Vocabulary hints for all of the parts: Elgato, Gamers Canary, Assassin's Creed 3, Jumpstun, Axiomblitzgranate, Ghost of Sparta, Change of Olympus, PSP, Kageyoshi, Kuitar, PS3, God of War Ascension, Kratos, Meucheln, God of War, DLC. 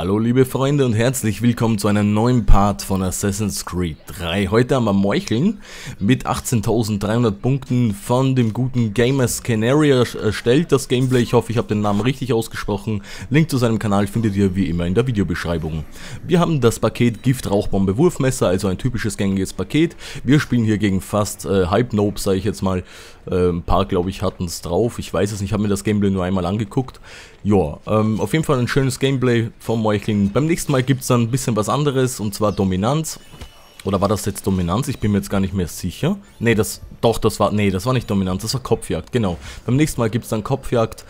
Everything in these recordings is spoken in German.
Hallo liebe Freunde und herzlich willkommen zu einem neuen Part von Assassin's Creed 3. Heute haben wir Meucheln mit 18.300 Punkten von dem guten Gamers Canary erstellt, das Gameplay. Ich hoffe, ich habe den Namen richtig ausgesprochen. Link zu seinem Kanal findet ihr wie immer in der Videobeschreibung. Wir haben das Paket Gift, Rauchbombe, Wurfmesser, also ein typisches gängiges Paket. Wir spielen hier gegen fast Hype-Nobes, sage ich jetzt mal. Ein paar, glaube ich, hatten es drauf. Ich weiß es nicht, ich habe mir das Gameplay nur einmal angeguckt. Ja, auf jeden Fall ein schönes Gameplay vom Meucheln. Beim nächsten Mal gibt es dann ein bisschen was anderes, und zwar Dominanz. Oder war das jetzt Dominanz? Ich bin mir jetzt gar nicht mehr sicher. Ne, das war nicht Dominanz, das war Kopfjagd, genau. Beim nächsten Mal gibt es dann Kopfjagd,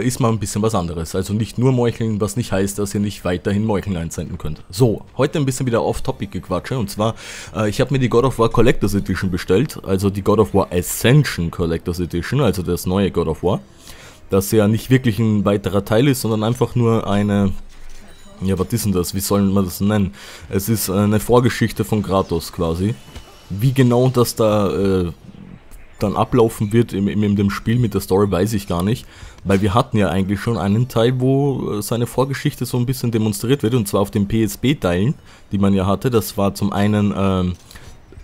ist mal ein bisschen was anderes. Also nicht nur Meucheln, was nicht heißt, dass ihr nicht weiterhin Meucheln einsenden könnt. So, heute ein bisschen wieder Off-Topic-Gequatsche, und zwar, ich habe mir die God of War Collector's Edition bestellt, also die God of War Ascension Collector's Edition, also das neue God of War. Das ja nicht wirklich ein weiterer Teil ist, sondern einfach nur eine... Ja, was ist denn das? Wie soll man das nennen? Es ist eine Vorgeschichte von Kratos quasi. Wie genau das da dann ablaufen wird in dem Spiel mit der Story, weiß ich gar nicht. Weil wir hatten ja eigentlich schon einen Teil, wo seine Vorgeschichte so ein bisschen demonstriert wird. Und zwar auf den PSP-Teilen, die man ja hatte. Das war zum einen...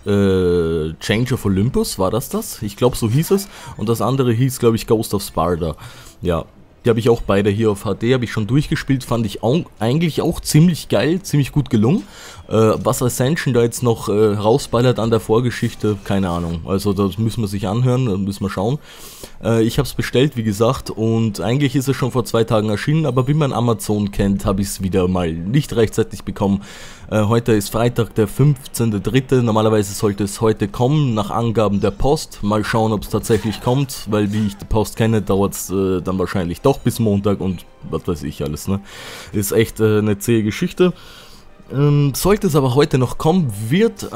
Change of Olympus, war das? Ich glaube, so hieß es. Und das andere hieß, glaube ich, Ghost of Sparta. Ja, die habe ich auch beide hier auf HD, habe ich schon durchgespielt, fand ich auch, eigentlich auch ziemlich geil, ziemlich gut gelungen. Was Ascension da jetzt noch rausballert an der Vorgeschichte, keine Ahnung. Also das müssen wir sich anhören, da müssen wir schauen. Ich habe es bestellt, wie gesagt, und eigentlich ist es schon vor 2 Tagen erschienen, aber wie man Amazon kennt, habe ich es wieder mal nicht rechtzeitig bekommen. Heute ist Freitag, der 15.3. Normalerweise sollte es heute kommen, nach Angaben der Post. Mal schauen, ob es tatsächlich kommt, weil wie ich die Post kenne, dauert es dann wahrscheinlich doch bis Montag und was weiß ich alles. Ne? Ist echt eine zähe Geschichte. Sollte es aber heute noch kommen, wird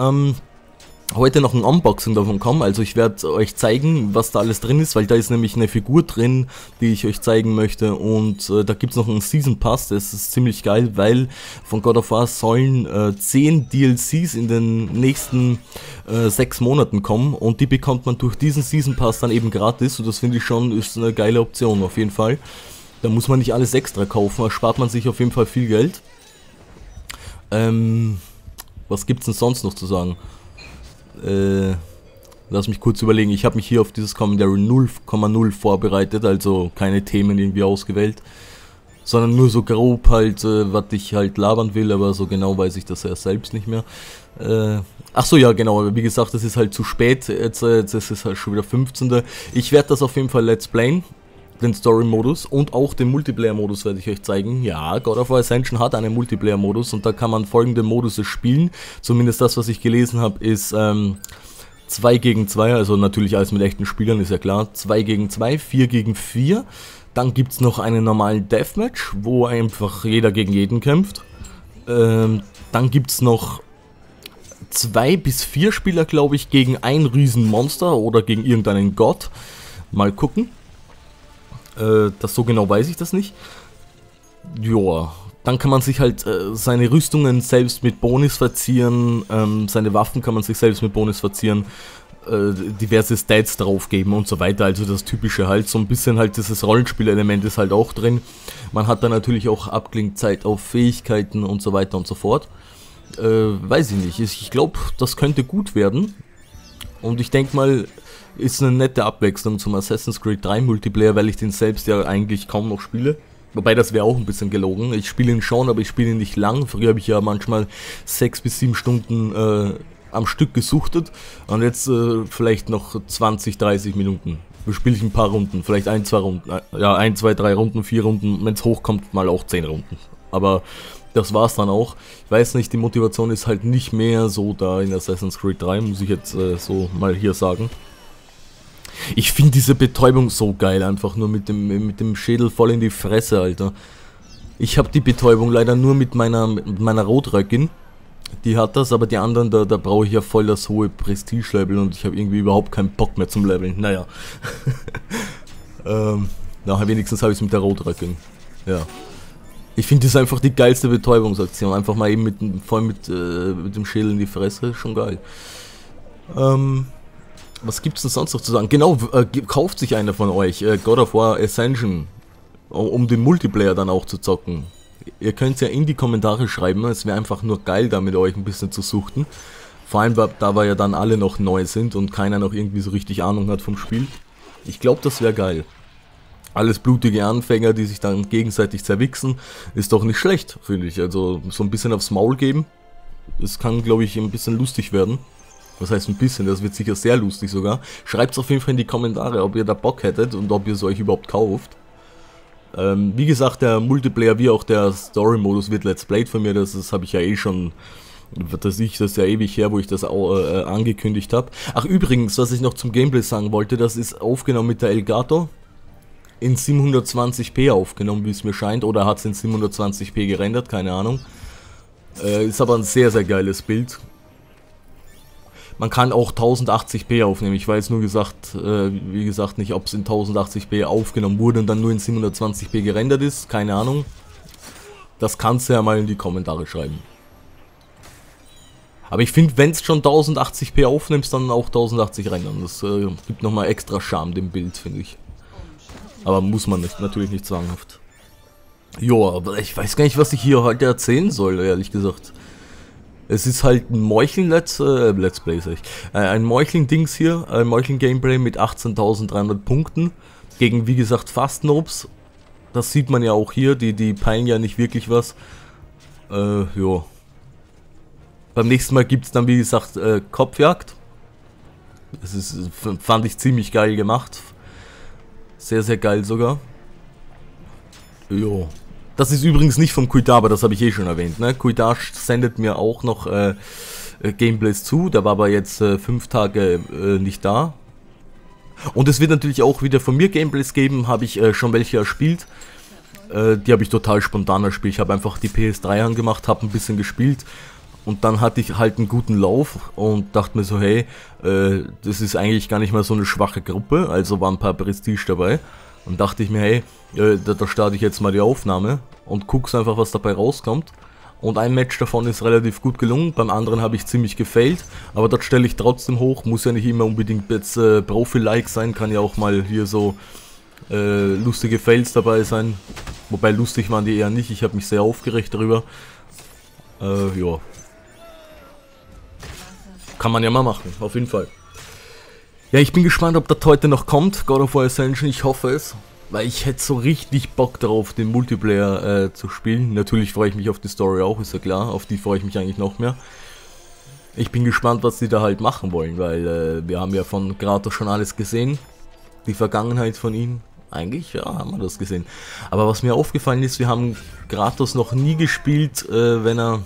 heute noch ein Unboxing davon kommen. Also ich werde euch zeigen, was da alles drin ist, weil da ist nämlich eine Figur drin, die ich euch zeigen möchte. Und da gibt es noch einen Season Pass, das ist ziemlich geil, weil von God of War sollen 10 DLCs in den nächsten 6 Monaten kommen, und die bekommt man durch diesen Season Pass dann eben gratis, und das finde ich schon, ist eine geile Option auf jeden Fall. Da muss man nicht alles extra kaufen, da spart man sich auf jeden Fall viel Geld. Was gibt's denn sonst noch zu sagen? Lass mich kurz überlegen, ich habe mich hier auf dieses Commentary 0,0 vorbereitet, also keine Themen irgendwie ausgewählt, sondern nur so grob halt, was ich halt labern will, aber so genau weiß ich das ja selbst nicht mehr. Achso, ja genau, wie gesagt, es ist halt zu spät, jetzt ist es halt schon wieder 15. Ich werde das auf jeden Fall Let's Playen, den Story-Modus, und auch den Multiplayer-Modus werde ich euch zeigen. Ja, God of War Ascension hat einen Multiplayer-Modus, und da kann man folgende Modus spielen. Zumindest das, was ich gelesen habe, ist 2 gegen 2, also natürlich alles mit echten Spielern, ist ja klar. 2 gegen 2, 4 gegen 4. Dann gibt es noch einen normalen Deathmatch, wo einfach jeder gegen jeden kämpft. Dann gibt es noch 2 bis 4 Spieler, glaube ich, gegen ein Riesenmonster oder gegen irgendeinen Gott. Mal gucken. Das so genau weiß ich das nicht. Joa, dann kann man sich halt seine Rüstungen selbst mit Bonus verzieren, seine Waffen kann man sich selbst mit Bonus verzieren, diverse Stats draufgeben und so weiter. Also das typische halt, so ein bisschen halt dieses Rollenspielelement ist halt auch drin. Man hat da natürlich auch Abklingzeit auf Fähigkeiten und so weiter und so fort. Weiß ich nicht, ich glaube, das könnte gut werden. Und ich denke mal, ist eine nette Abwechslung zum Assassin's Creed 3 Multiplayer, weil ich den selbst ja eigentlich kaum noch spiele. Wobei, das wäre auch ein bisschen gelogen. Ich spiele ihn schon, aber ich spiele ihn nicht lang. Früher habe ich ja manchmal 6 bis 7 Stunden am Stück gesuchtet. Und jetzt vielleicht noch 20, 30 Minuten. Spiele ich ein paar Runden, vielleicht 1, 2 Runden. Ja, 1, 2, 3 Runden, 4 Runden. Wenn es hochkommt, mal auch 10 Runden. Aber das war's dann auch. Ich weiß nicht, die Motivation ist halt nicht mehr so da in Assassin's Creed 3, muss ich jetzt so mal hier sagen. Ich finde diese Betäubung so geil, einfach nur mit dem Schädel voll in die Fresse, Alter. Ich habe die Betäubung leider nur mit meiner Rotröckin. Die hat das, aber die anderen, da brauche ich ja voll das hohe Prestige-Level, und ich habe irgendwie überhaupt keinen Bock mehr zum Leveln. Naja. Na, wenigstens habe ich es mit der Rotröckin. Ja. Ich finde das einfach die geilste Betäubungsaktion. Einfach mal eben voll mit dem Schädel in die Fresse, schon geil. Was gibt's denn sonst noch zu sagen? Genau, kauft sich einer von euch God of War Ascension, um den Multiplayer dann auch zu zocken. Ihr könnt es ja in die Kommentare schreiben, es wäre einfach nur geil, da mit euch ein bisschen zu suchten. Vor allem, da wir ja dann alle noch neu sind und keiner noch irgendwie so richtig Ahnung hat vom Spiel. Ich glaube, das wäre geil. Alles blutige Anfänger, die sich dann gegenseitig zerwichsen, ist doch nicht schlecht, finde ich. Also so ein bisschen aufs Maul geben, das kann, glaube ich, ein bisschen lustig werden. Was heißt ein bisschen, das wird sicher sehr lustig sogar. Schreibt es auf jeden Fall in die Kommentare, ob ihr da Bock hättet und ob ihr es euch überhaupt kauft. Wie gesagt, der Multiplayer wie auch der Story-Modus wird Let's Played von mir, das habe ich ja eh schon... Das ist ja ewig her, wo ich das auch, angekündigt habe. Ach übrigens, was ich noch zum Gameplay sagen wollte, das ist aufgenommen mit der Elgato in 720p aufgenommen, wie es mir scheint, oder hat es in 720p gerendert, keine Ahnung. Ist aber ein sehr, sehr geiles Bild. Man kann auch 1080p aufnehmen, ich weiß nur gesagt, wie gesagt nicht, ob es in 1080p aufgenommen wurde und dann nur in 720p gerendert ist, keine Ahnung. Das kannst du ja mal in die Kommentare schreiben. Aber ich finde, wenn es schon 1080p aufnimmst, dann auch 1080 rendern. Das gibt nochmal extra Charme dem Bild, finde ich. Aber muss man nicht, natürlich nicht zwanghaft. Joa, aber ich weiß gar nicht, was ich hier heute erzählen soll, ehrlich gesagt. Es ist halt ein Meucheln-Let's Play, sag ich. Ein Meucheln-Dings hier, ein Meucheln-Gameplay mit 18.300 Punkten. Gegen, wie gesagt, fast Nobs. Das sieht man ja auch hier, die peilen ja nicht wirklich was. Jo. Beim nächsten Mal gibt es dann, wie gesagt, Kopfjagd. Das ist, fand ich ziemlich geil gemacht. Sehr, sehr geil sogar. Jo. Das ist übrigens nicht vom Kuitar, aber das habe ich eh schon erwähnt. Ne? Kuitar sendet mir auch noch Gameplays zu. Der war aber jetzt 5 Tage nicht da. Und es wird natürlich auch wieder von mir Gameplays geben. Habe ich schon welche erspielt. Die habe ich total spontan erspielt. Ich habe einfach die PS3 angemacht, habe ein bisschen gespielt. Und dann hatte ich halt einen guten Lauf und dachte mir so, hey, das ist eigentlich gar nicht mal so eine schwache Gruppe, also waren ein paar Prestige dabei. Und dachte ich mir, hey, da starte ich jetzt mal die Aufnahme und guck's einfach, was dabei rauskommt. Und ein Match davon ist relativ gut gelungen, beim anderen habe ich ziemlich gefailt, aber dort stelle ich trotzdem hoch, muss ja nicht immer unbedingt jetzt Profi-like sein, kann ja auch mal hier so lustige Fails dabei sein. Wobei lustig waren die eher nicht, ich habe mich sehr aufgeregt darüber. Ja. Kann man ja mal machen, auf jeden Fall. Ja, ich bin gespannt, ob das heute noch kommt, God of War Ascension, ich hoffe es. Weil ich hätte so richtig Bock darauf, den Multiplayer zu spielen. Natürlich freue ich mich auf die Story auch, ist ja klar, auf die freue ich mich eigentlich noch mehr. Ich bin gespannt, was die da halt machen wollen, weil wir haben ja von Kratos schon alles gesehen. Die Vergangenheit von ihm, eigentlich, ja, haben wir das gesehen. Aber was mir aufgefallen ist, wir haben Kratos noch nie gespielt, wenn er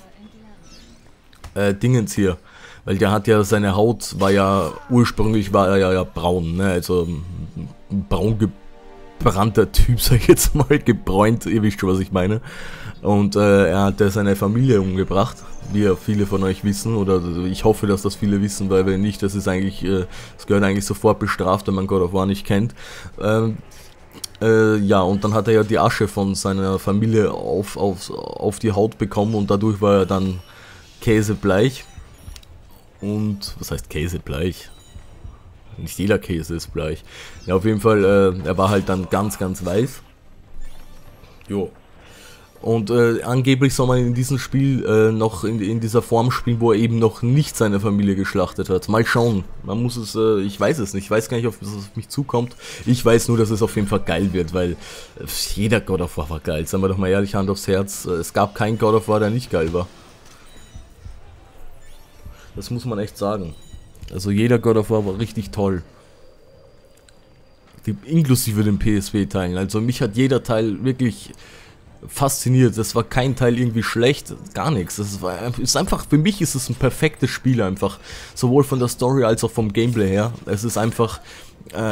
Dingens hier... Weil der hat ja, seine Haut war ja, ursprünglich war er ja braun, ne, also ein braun gebrannter Typ, sag ich jetzt mal, gebräunt, ihr wisst schon, was ich meine. Und er hat ja seine Familie umgebracht, wie ja viele von euch wissen, oder ich hoffe, dass das viele wissen, weil wenn nicht, das ist eigentlich, das gehört eigentlich sofort bestraft, wenn man God of War nicht kennt. Ja, und dann hat er ja die Asche von seiner Familie auf die Haut bekommen und dadurch war er dann käsebleich. Und, was heißt Käse bleich? Nicht jeder Käse ist bleich. Ja, auf jeden Fall, er war halt dann ganz, ganz weiß. Jo. Und angeblich soll man in diesem Spiel noch in dieser Form spielen, wo er eben noch nicht seine Familie geschlachtet hat. Mal schauen. Man muss es, ich weiß es nicht. Ich weiß gar nicht, ob es auf mich zukommt. Ich weiß nur, dass es auf jeden Fall geil wird, weil jeder God of War war geil. Sagen wir doch mal ehrlich, Hand aufs Herz. Es gab keinen God of War, der nicht geil war. Das muss man echt sagen. Also jeder God of War war richtig toll. Inklusive den PSP-Teilen. Also mich hat jeder Teil wirklich fasziniert. Das war kein Teil irgendwie schlecht. Gar nichts. Das war, ist einfach, für mich ist es ein perfektes Spiel einfach. Sowohl von der Story als auch vom Gameplay her. Es ist einfach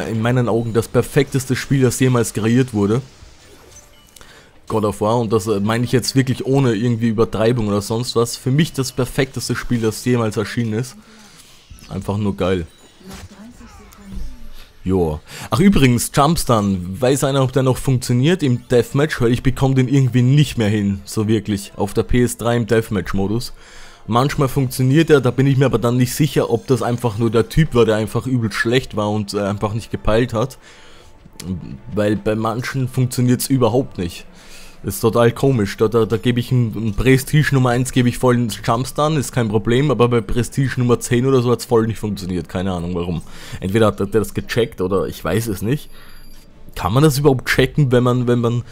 in meinen Augen das perfekteste Spiel, das jemals kreiert wurde. God of War, und das meine ich jetzt wirklich ohne irgendwie Übertreibung oder sonst was. Für mich das perfekteste Spiel, das jemals erschienen ist. Einfach nur geil. Joa. Ach übrigens, Jumpstun. Weiß einer, ob der noch funktioniert im Deathmatch? Weil ich bekomme den irgendwie nicht mehr hin, so wirklich. Auf der PS3 im Deathmatch-Modus. Manchmal funktioniert er, da bin ich mir aber dann nicht sicher, ob das einfach nur der Typ war, der einfach übel schlecht war und einfach nicht gepeilt hat. Weil bei manchen funktioniert es überhaupt nicht. Das ist total komisch, da gebe ich in Prestige Nummer 1 gebe ich voll ins Jumpstun, ist kein Problem, aber bei Prestige Nummer 10 oder so hat es voll nicht funktioniert, keine Ahnung warum. Entweder hat der das gecheckt oder ich weiß es nicht. Kann man das überhaupt checken, wenn man,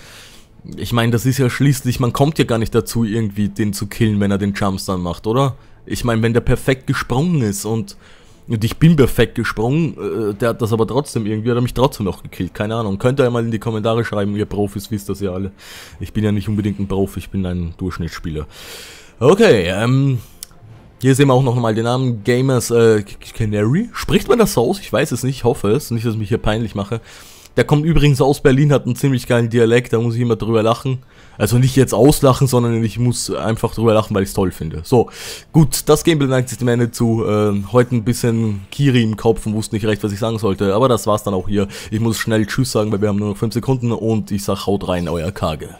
ich meine, das ist ja schließlich, man kommt ja gar nicht dazu, irgendwie den zu killen, wenn er den Jumpstun macht, oder? Ich meine, wenn der perfekt gesprungen ist und ich bin perfekt gesprungen, der hat das aber trotzdem irgendwie, hat er mich trotzdem noch gekillt, keine Ahnung. Könnt ihr mal in die Kommentare schreiben, ihr Profis wisst das ja alle. Ich bin ja nicht unbedingt ein Profi, ich bin ein Durchschnittsspieler. Okay, hier sehen wir auch nochmal den Namen Gamers Canary. Spricht man das so aus? Ich weiß es nicht, ich hoffe es. Nicht, dass ich mich hier peinlich mache. Der kommt übrigens aus Berlin, hat einen ziemlich geilen Dialekt, da muss ich immer drüber lachen. Also nicht jetzt auslachen, sondern ich muss einfach drüber lachen, weil ich es toll finde. So, gut, das Gameplay neigt sich dem Ende zu. Heute ein bisschen Kiri im Kopf und wusste nicht recht, was ich sagen sollte. Aber das war's dann auch hier. Ich muss schnell Tschüss sagen, weil wir haben nur noch 5 Sekunden und ich sag haut rein, euer Kage.